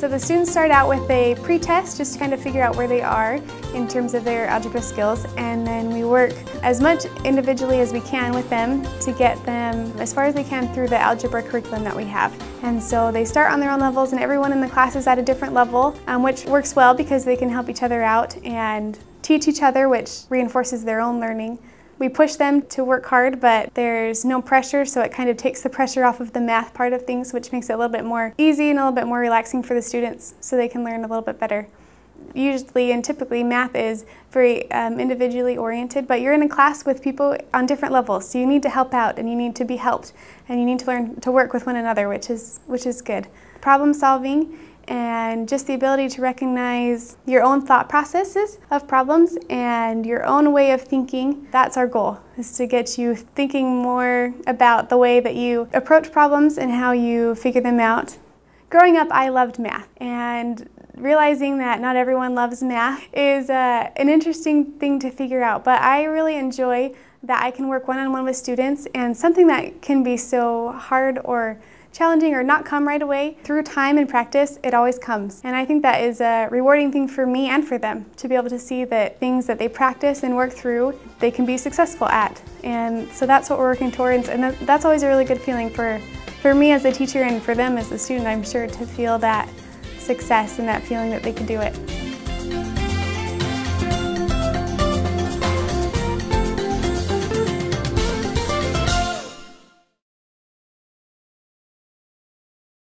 So the students start out with a pre-test just to kind of figure out where they are in terms of their algebra skills, and then we work as much individually as we can with them to get them as far as they can through the algebra curriculum that we have. And so they start on their own levels, and everyone in the class is at a different level, which works well because they can help each other out and teach each other, which reinforces their own learning. We push them to work hard, but there's no pressure, so it kind of takes the pressure off of the math part of things, which makes it a little bit more easy and a little bit more relaxing for the students so they can learn a little bit better. Usually and typically math is very individually oriented, but you're in a class with people on different levels, so you need to help out and you need to be helped and you need to learn to work with one another, which is good. Problem solving and just the ability to recognize your own thought processes of problems and your own way of thinking. That's our goal, is to get you thinking more about the way that you approach problems and how you figure them out. Growing up, I loved math, and realizing that not everyone loves math is an interesting thing to figure out, but I really enjoy that I can work one-on-one with students, and something that can be so hard or challenging or not come right away, through time and practice, it always comes. And I think that is a rewarding thing for me and for them, to be able to see that things that they practice and work through, they can be successful at. And so that's what we're working towards, and that's always a really good feeling for me as a teacher and for them as a student, I'm sure, to feel that success and that feeling that they can do it.